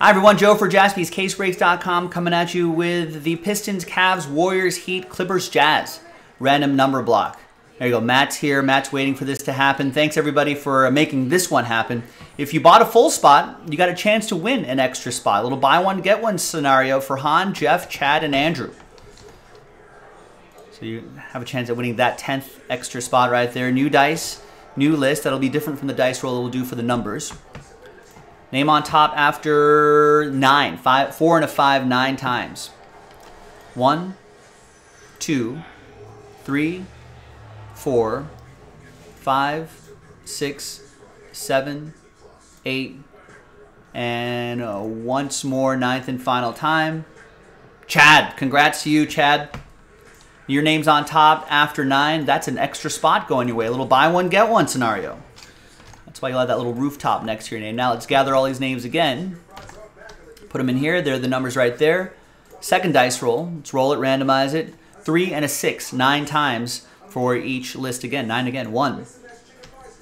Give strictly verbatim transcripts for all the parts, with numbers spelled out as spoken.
Hi everyone, Joe for Jaspys Case Breaks dot com coming at you with the Pistons, Cavs, Warriors, Heat, Clippers, Jazz. Random number block. There you go, Matt's here. Matt's waiting for this to happen. Thanks everybody for making this one happen. If you bought a full spot, you got a chance to win an extra spot. A little buy one, get one scenario for Han, Jeff, Chad, and Andrew. So you have a chance at winning that tenth extra spot right there. New dice, new list. That'll be different from the dice roll that we'll do for the numbers. Name on top after nine, five, four and a five, nine times. One, two, three, four, five, six, seven, eight, and uh, once more, ninth and final time. Chad, congrats to you, Chad. Your name's on top after nine. That's an extra spot going your way. A little buy one, get one scenario. That's why you'll have that little rooftop next to your name. Now let's gather all these names again. Put them in here. They're the numbers right there. Second dice roll. Let's roll it, randomize it. Three and a six, nine times for each list again. Nine again. One,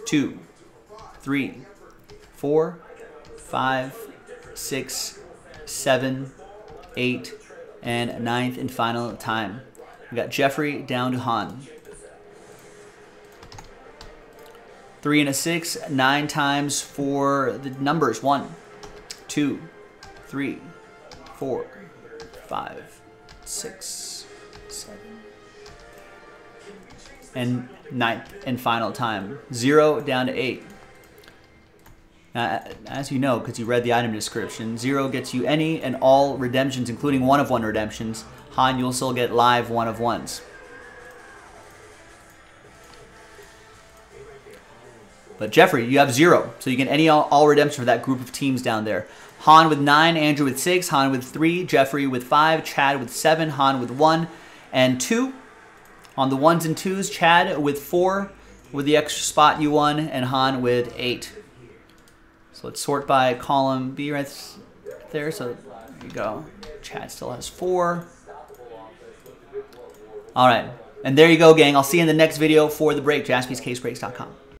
two, three, four, five, six, seven, eight, and ninth and final time. We got Jeffrey down to Han. Three and a six, nine times for the numbers. One, two, three, four, five, six, seven, and ninth and final time. Zero down to eight. Now, as you know, because you read the item description, zero gets you any and all redemptions, including one of one redemptions. Han, you'll still get live one of ones. But Jeffrey, you have zero, so you get any all, all redemption for that group of teams down there. Han with nine, Andrew with six, Han with three, Jeffrey with five, Chad with seven, Han with one and two. On the ones and twos, Chad with four with the extra spot you won, and Han with eight. So let's sort by column B right there. So there you go. Chad still has four. All right, and there you go, gang. I'll see you in the next video for the break. Jaspys Case Breaks dot com.